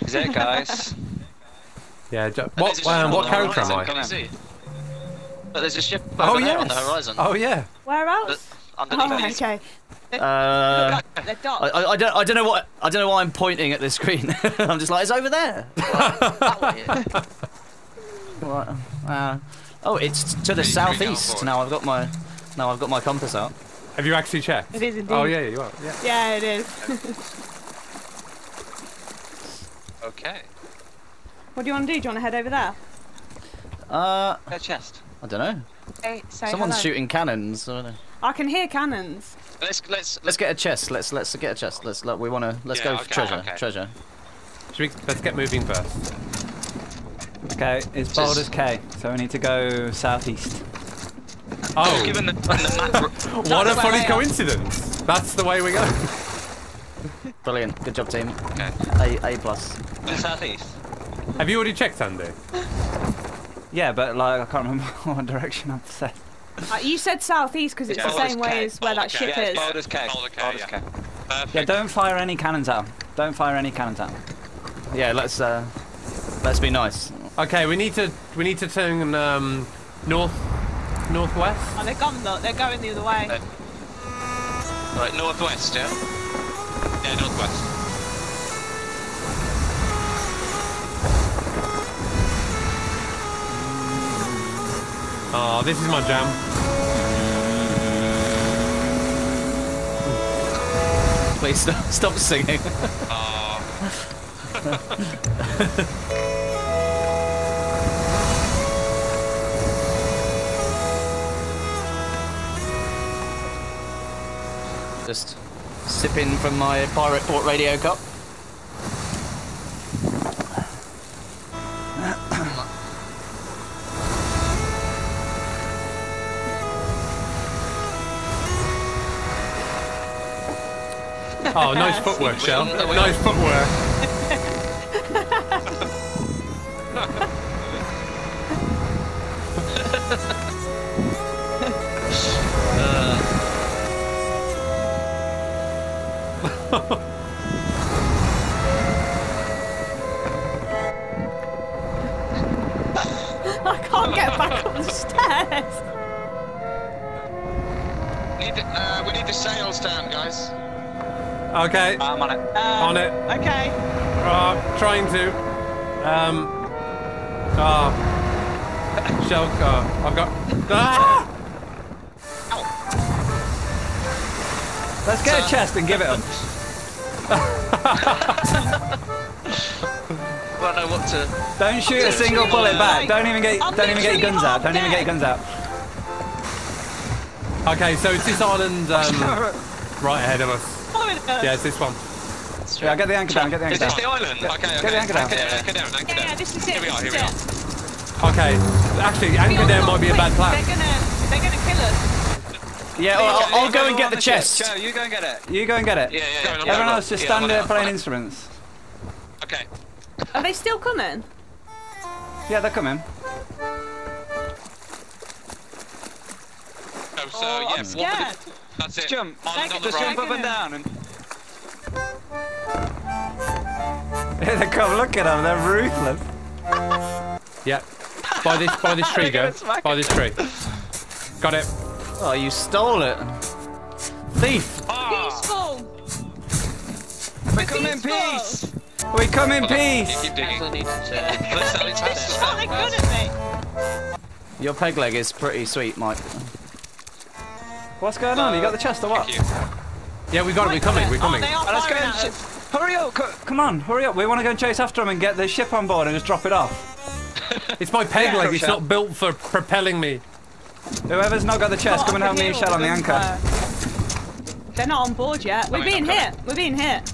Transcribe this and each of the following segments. Is it, guys? Yeah. What character am I? But there's a ship on the horizon. Oh yeah. Where else? Underneath. Oh, okay. I don't know why I'm pointing at this screen. I'm just like, it's over there. That way, yeah. What? Oh, it's to the southeast. Now I've got my compass out. Have you actually checked? It is indeed. Oh yeah, you are. Yeah, yeah it is. Okay. What do you want to do? Do you want to head over there? Their chest. I don't know. Hey, someone's shooting cannons. I can hear cannons. Let's get a chest. Let's get a chest. Let's go for treasure. Let's get moving first. Okay, it's Baldur's K, so we need to go southeast. Oh, given the map. What a funny coincidence! That's the way we go. Brilliant, good job, team. Okay. A+. Southeast. Have you already checked, Andy? Yeah, but like I can't remember what direction I've said. You said southeast because it's the same way as where that ship is. Baldur's K. Baldur's K. Yeah, don't fire any cannons at them. Don't fire any cannons at them. Yeah, let's be nice. Okay, we need to turn northwest. Oh, they're gone though. They're going the other way. Right, northwest. Yeah. Yeah, northwest. Oh, this is my jam. Please stop singing. Oh. Just sipping from my Pirate Port radio cup. Oh, nice footwork, Shell. Nice footwork. I can't get back up the stairs. We need the sails down, guys. Okay. I'm on it. On it. Okay. Trying to. Shell car. I've got. Ah! Ow. Let's get a chest and give it up. Well, I know what to. Don't shoot a single bullet back. Don't even get your guns out. Don't even get your guns out. Okay, so it's this island right ahead of us. Yeah, it's this one. Yeah, get the anchor down, get the anchor down. Is this the island? Yeah. Okay, get the anchor down. Yeah, this is it. Here we are. Okay, actually, anchor down might be a bad plan. They're gonna kill us. Yeah, I'll go and get the chest. Joe, you go and get it. You go and get it. Yeah. Everyone else just stand there playing instruments. Okay. Are they still coming? Yeah, they're coming. Oh, I'm scared. That's it. Just jump up and down. They come, look at them, they're ruthless. Yeah. By this tree, go. By this tree. Got it. Oh, you stole it. Thief. Ah. Peaceful. We come in peace. We come in peace. You keep digging. Your peg leg is pretty sweet, Mike. What's going on? You got the chest or what? Yeah, we got it. We're coming. Let's go. Hurry up! Come on, hurry up! We want to go and chase after them and get the ship on board and just drop it off. It's my peg leg. It's not built for propelling me. Whoever's not got the chest, come and help me and Shell on the anchor. They're not on board yet. We're being hit. We're being hit.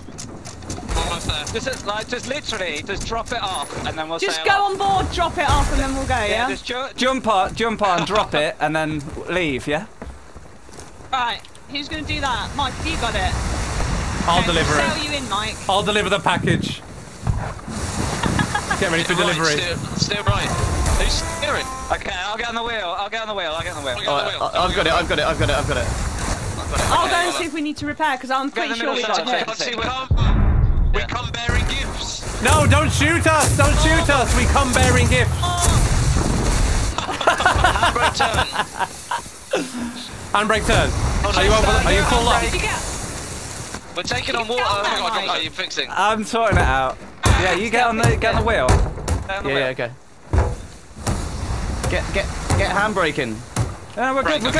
Just drop it off and then we'll just go on board, drop it off, and then we'll go. Yeah. Just jump on, drop it, and then leave. Yeah. Right, who's going to do that? Mike, you got it. I'll deliver it. Sell you in, Mike. I'll deliver the package. Get ready for delivery. Steer right. Who's steering? Okay, I'll get on the wheel. I've got it. I'll go and see if we need to repair because I'm pretty sure we got it. We come bearing gifts. No, don't shoot us. Don't shoot us. We come bearing gifts. Handbrake turn. Handbrake turn. Are you full up? We're taking on water. Are you fixing? I'm sorting it out. Yeah, you get on the wheel. Yeah, okay. Get handbraking. Yeah, we're good. No.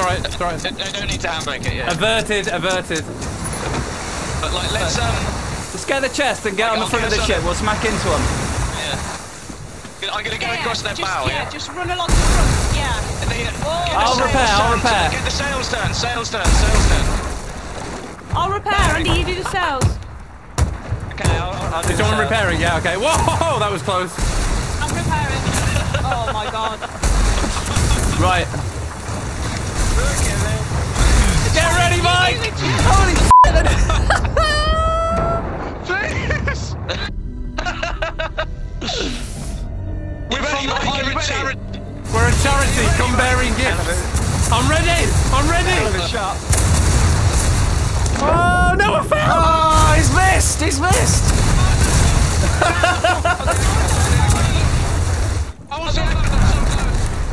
It's alright, No need to handbrake it, yeah. Averted. But like, let's get the chest and get on the front of the ship. We'll smack into them. Yeah. I'm gonna go across their bow, yeah? Just run along the front, yeah. And then, I'll repair. Get the sails done. I'll repair, Andy, you do the sails. Okay, I'll do someone repairing, yeah, okay. Whoa, that was close. I'm repairing. Oh my god. Right. Get ready, Mike! Holy shit! We're a charity, come bearing gifts. I'm ready! Oh, no, I fell! Oh, he's missed!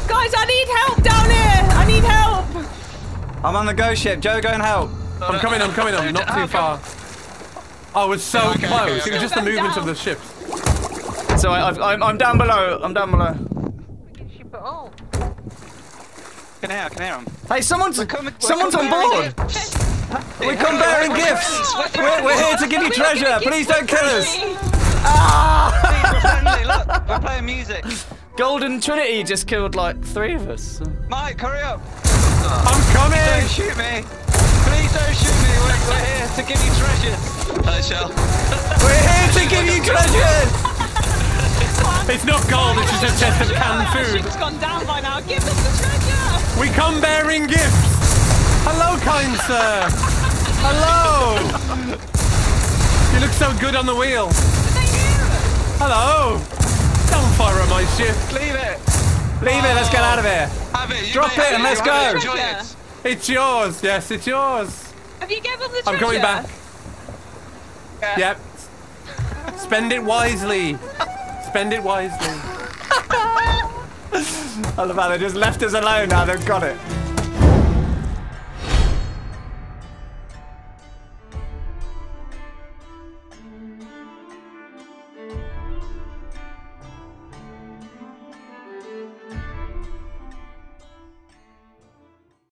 Guys, I need help down here! I need help! I'm on the ghost ship. Joe, go and help. I'm coming. I'm not too far. Oh, it's so close. It was just the movement of the ship. So I'm down below. Can I hear him? Hey, someone's on board! We come bearing gifts! We're here to give you treasure! Please don't kill us! Look, we're playing music. Golden Trinity just killed like 3 of us. Mike, hurry up! I'm coming! Don't shoot me! Please don't shoot me! We're here to give you treasure! I shall. We're here to give you treasure! It's not gold, it's just a chest of canned food. It's gone down by now. Give us the treasure! We come bearing gifts! Hello, kind sir! Hello! You look so good on the wheel. Hello! Don't fire on my ship. Leave it, let's get out of here. Drop it and let's go! It's yours, yes, it's yours. Have you given the treasure? I'm coming back. Yeah. Yep. Spend it wisely. Spend it wisely. I love how they just left us alone now, they've got it.